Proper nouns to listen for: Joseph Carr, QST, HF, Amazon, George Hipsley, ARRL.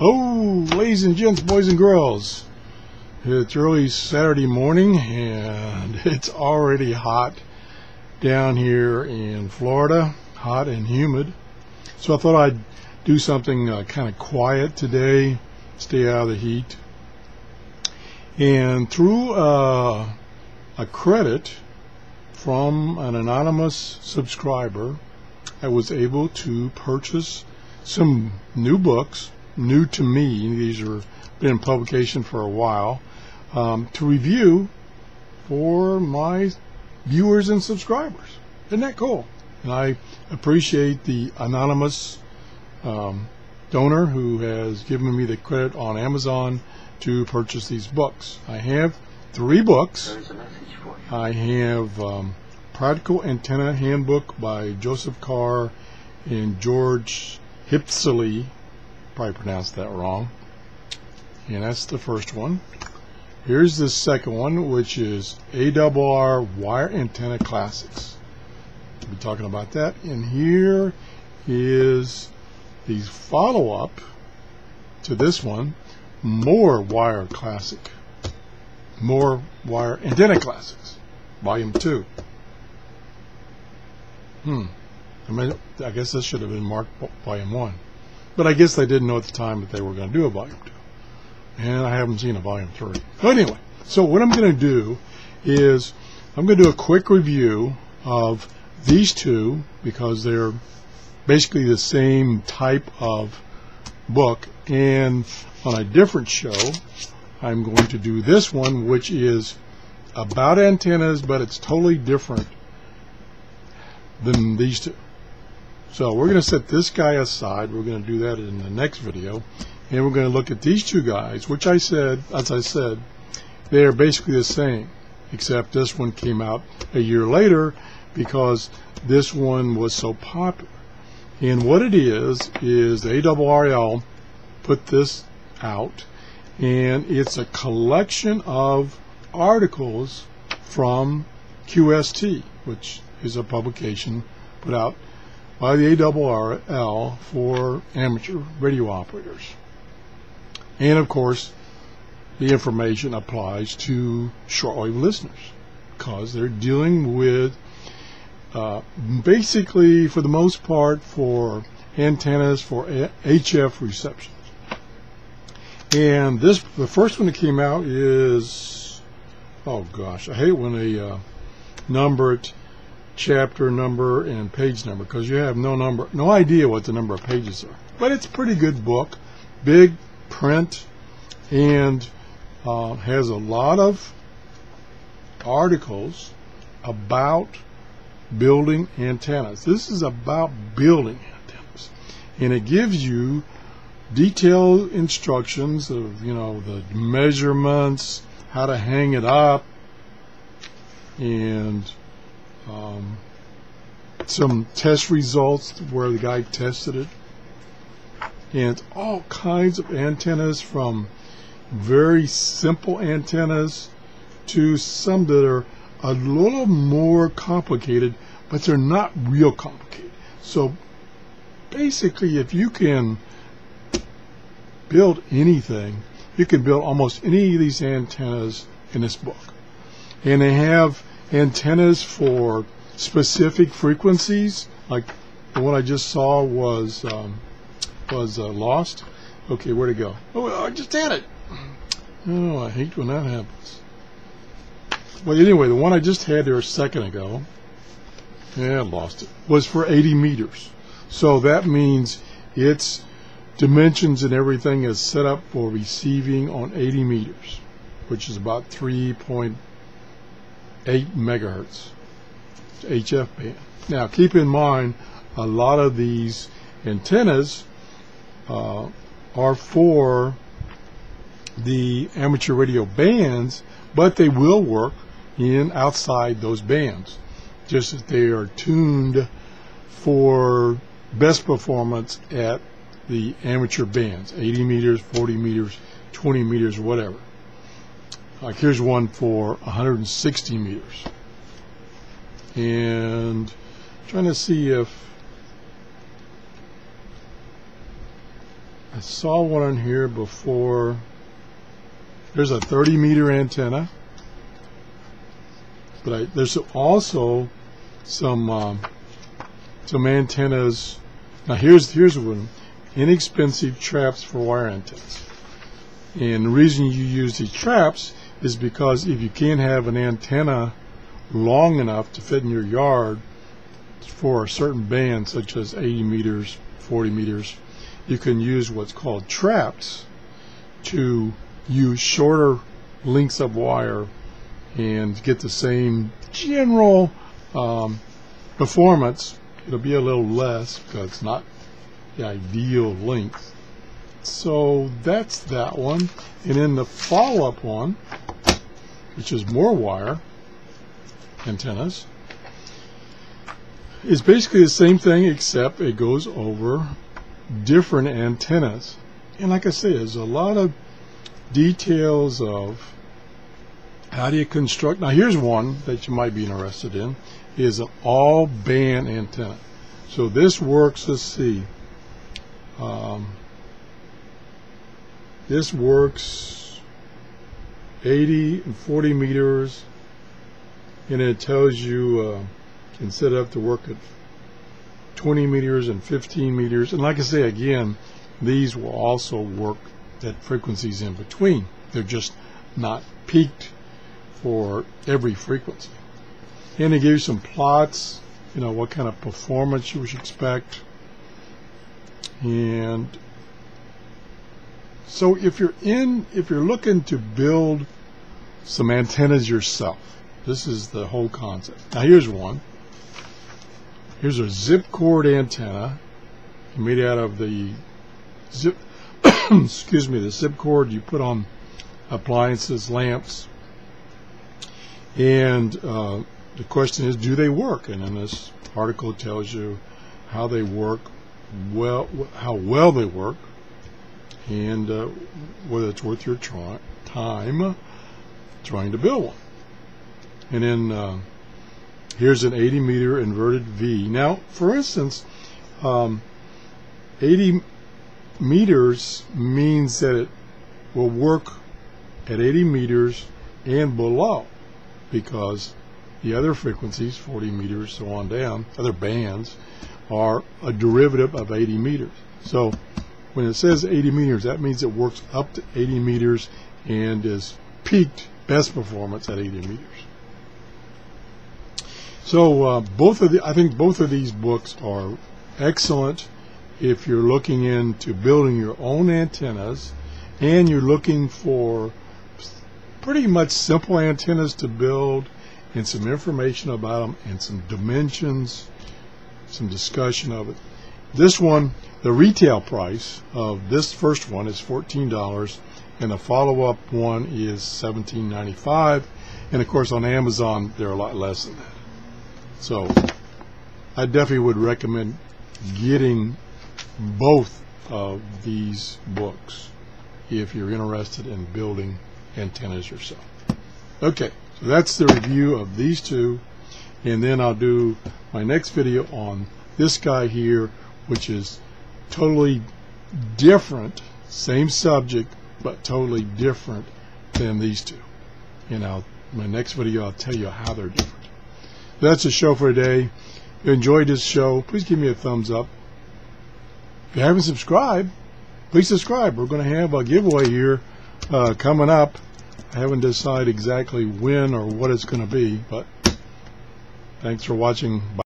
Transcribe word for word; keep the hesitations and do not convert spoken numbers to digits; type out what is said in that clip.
Hello, ladies and gents, boys and girls. It's early Saturday morning and it's already hot down here in Florida, hot and humid. So I thought I'd do something uh, kind of quiet today, stay out of the heat. And through uh, a credit from an anonymous subscriber, I was able to purchase some new books. New to me, these are been in publication for a while, um, to review for my viewers and subscribers. Isn't that cool? And I appreciate the anonymous um, donor who has given me the credit on Amazon to purchase these books. I have three books. I have um, Practical Antenna Handbook by Joseph Carr and George Hipsley. Probably pronounced that wrong, and that's the first one. Here's the second one, which is A R R L Wire Antenna Classics. We'll be talking about that. And here is the follow-up to this one, More Wire Classic, More Wire Antenna Classics, Volume Two. Hmm. I mean, I guess this should have been marked Volume One. But I guess they didn't know at the time that they were going to do a volume two. And I haven't seen a volume three. But anyway, so what I'm going to do is I'm going to do a quick review of these two because they're basically the same type of book. And on a different show, I'm going to do this one, which is about antennas, but it's totally different than these two. So we're going to set this guy aside. We're going to do that in the next video, and we're going to look at these two guys, which I said, as I said, they are basically the same, except this one came out a year later because this one was so popular. And what it is is A R R L put this out, and it's a collection of articles from Q S T, which is a publication put out by the A R R L for amateur radio operators. And of course, the information applies to shortwave listeners because they're dealing with uh, basically, for the most part, for antennas for H F receptions. And this, the first one that came out is, oh gosh, I hate when they uh, number it. Chapter number and page number, because you have no number, no idea what the number of pages are. But it's a pretty good book, big print, and uh, has a lot of articles about building antennas. This is about building antennas, and it gives you detailed instructions of, you know, the measurements, how to hang it up, and Um, some test results where the guy tested it, and all kinds of antennas, from very simple antennas to some that are a little more complicated, but they're not real complicated. So basically, if you can build anything, you can build almost any of these antennas in this book. And they have antennas for specific frequencies, like the one I just saw was um, was uh, lost. Okay, where'd it go? Oh, I just had it. Oh, I hate when that happens. Well, anyway, the one I just had there a second ago, yeah, I lost it, was for eighty meters. So that means its dimensions and everything is set up for receiving on eighty meters, which is about three point eight megahertz H F band. Now keep in mind, a lot of these antennas uh, are for the amateur radio bands, but they will work in outside those bands, just as they are tuned for best performance at the amateur bands, eighty meters, forty meters, twenty meters, whatever. Like here's one for one hundred sixty meters, and I'm trying to see if I I saw one on here before. There's a thirty meter antenna, but I, there's also some um, some antennas. Now here's here's one, inexpensive traps for wire antennas. And the reason you use these traps is because if you can't have an antenna long enough to fit in your yard for a certain band, such as eighty meters, forty meters, you can use what's called traps to use shorter lengths of wire and get the same general um, performance. It'll be a little less because it's not the ideal length. So that's that one. And then the follow-up one, which is more wire antennas, is basically the same thing, except it goes over different antennas. And like I say, there's a lot of details of how do you construct. Now here's one that you might be interested in, is an all-band antenna. So this works, let's see. Um, this works eighty and forty meters, and it tells you uh, you can set it up to work at twenty meters and fifteen meters. And like I say, again, these will also work at frequencies in between. They're just not peaked for every frequency. And they give you some plots, you know, what kind of performance you should expect. And so if you're in, if you're looking to build some antennas yourself, this is the whole concept. Now here's one. Here's a zip cord antenna made out of the zip, excuse me, the zip cord you put on appliances, lamps. And uh, the question is, do they work? And then this article tells you how they work, well, how well they work, and uh, whether it's worth your try time trying to build one. And then uh, here's an eighty meter inverted V. Now, for instance, um, eighty meters means that it will work at eighty meters and below, because the other frequencies, forty meters, so on down, other bands, are a derivative of eighty meters. So when it says eighty meters, that means it works up to eighty meters and is peaked best performance at eighty meters. So uh, both of the, I think both of these books are excellent if you're looking into building your own antennas and you're looking for pretty much simple antennas to build and some information about them and some dimensions, some discussion of it. This one, the retail price of this first one is fourteen dollars, and the follow-up one is seventeen ninety-five. And of course on Amazon they're a lot less than that. So I definitely would recommend getting both of these books if you're interested in building antennas yourself. Okay, so that's the review of these two, and then I'll do my next video on this guy here, which is totally different, same subject, but totally different than these two. And I'll, my next video, I'll tell you how they're different. That's the show for today. If you enjoyed this show, please give me a thumbs up. If you haven't subscribed, please subscribe. We're going to have a giveaway here uh, coming up. I haven't decided exactly when or what it's going to be, but thanks for watching. Bye.